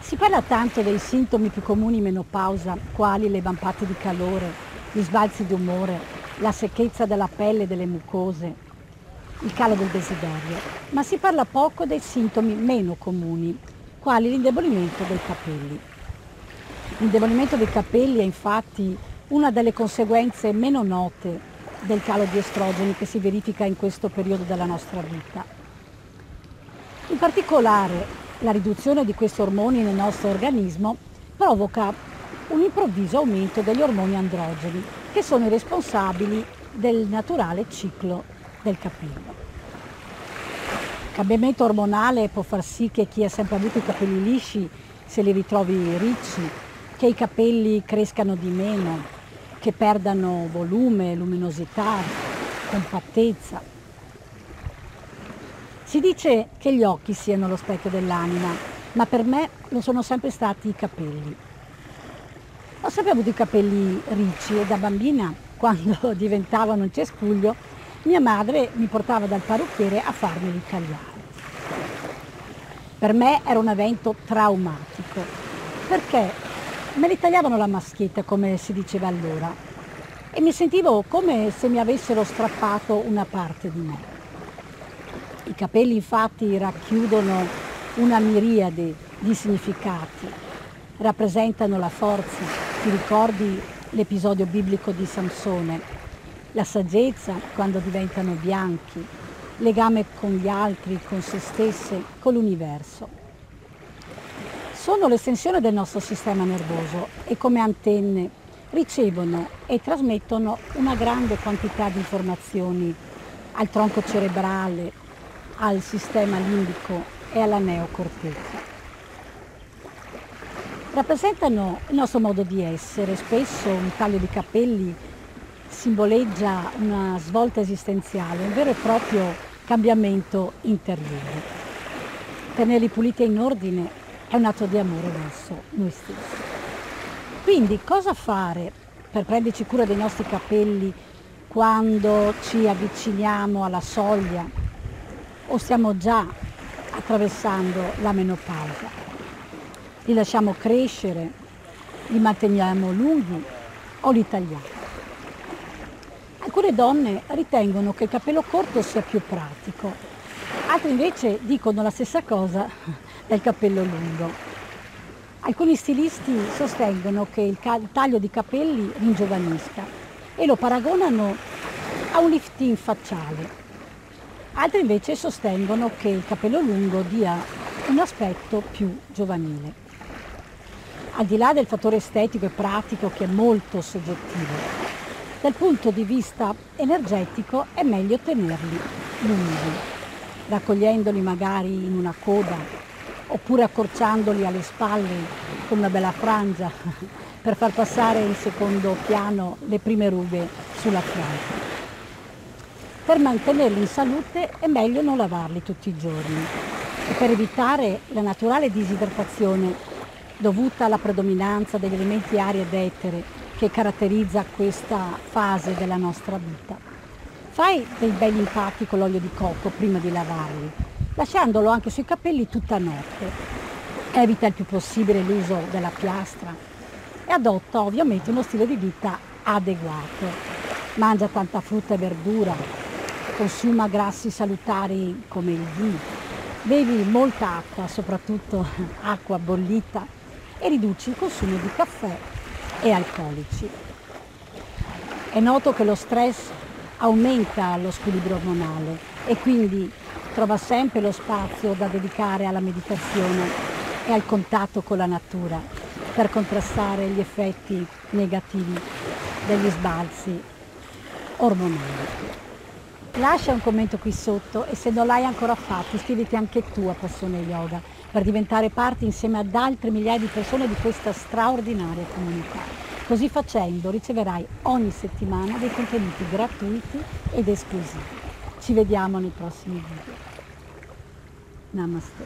Si parla tanto dei sintomi più comuni in menopausa, quali le vampate di calore, gli sbalzi di umore, la secchezza della pelle e delle mucose, il calo del desiderio, ma si parla poco dei sintomi meno comuni, quali l'indebolimento dei capelli. L'indebolimento dei capelli è infatti una delle conseguenze meno note del calo di estrogeni che si verifica in questo periodo della nostra vita. In particolare, la riduzione di questi ormoni nel nostro organismo provoca un improvviso aumento degli ormoni androgeni, che sono i responsabili del naturale ciclo del capello. Il cambiamento ormonale può far sì che chi ha sempre avuto i capelli lisci se li ritrovi ricci, che i capelli crescano di meno, che perdano volume, luminosità, compattezza. Si dice che gli occhi siano lo specchio dell'anima, ma per me lo sono sempre stati i capelli. Ho sempre avuto i capelli ricci e da bambina, quando diventavano un cespuglio, mia madre mi portava dal parrucchiere a farmeli tagliare. Per me era un evento traumatico, perché me li tagliavano la maschietta, come si diceva allora, e mi sentivo come se mi avessero strappato una parte di me. I capelli infatti racchiudono una miriade di significati, rappresentano la forza, ti ricordi l'episodio biblico di Samsone, la saggezza quando diventano bianchi, legame con gli altri, con se stesse, con l'universo. Sono l'estensione del nostro sistema nervoso e come antenne ricevono e trasmettono una grande quantità di informazioni al tronco cerebrale, al sistema limbico e alla neocorteccia. Rappresentano il nostro modo di essere, spesso un taglio di capelli simboleggia una svolta esistenziale, un vero e proprio cambiamento interiore. Tenerli puliti e in ordine è un atto di amore verso noi stessi. Quindi cosa fare per prenderci cura dei nostri capelli quando ci avviciniamo alla soglia o stiamo già attraversando la menopausa? Li lasciamo crescere, li manteniamo lunghi o li tagliamo? Alcune donne ritengono che il capello corto sia più pratico, altre invece dicono la stessa cosa del capello lungo. Alcuni stilisti sostengono che il taglio di capelli ringiovanisca e lo paragonano a un lifting facciale. Altri invece sostengono che il capello lungo dia un aspetto più giovanile. Al di là del fattore estetico e pratico che è molto soggettivo, dal punto di vista energetico è meglio tenerli lunghi, raccogliendoli magari in una coda oppure accorciandoli alle spalle con una bella frangia per far passare in secondo piano le prime rughe sulla fronte. Per mantenerli in salute è meglio non lavarli tutti i giorni e per evitare la naturale disidratazione dovuta alla predominanza degli elementi aria ed etere che caratterizza questa fase della nostra vita. Fai dei begli impatti con l'olio di cocco prima di lavarli, lasciandolo anche sui capelli tutta notte. Evita il più possibile l'uso della piastra e adotta ovviamente uno stile di vita adeguato. Mangia tanta frutta e verdura, consuma grassi salutari come il ghee, bevi molta acqua, soprattutto acqua bollita, e riduci il consumo di caffè e alcolici. È noto che lo stress aumenta lo squilibrio ormonale e quindi trova sempre lo spazio da dedicare alla meditazione e al contatto con la natura per contrastare gli effetti negativi degli sbalzi ormonali. Lascia un commento qui sotto e se non l'hai ancora fatto iscriviti anche tu a Passione Yoga per diventare parte insieme ad altre migliaia di persone di questa straordinaria comunità. Così facendo riceverai ogni settimana dei contenuti gratuiti ed esclusivi. Ci vediamo nei prossimi video. Namaste.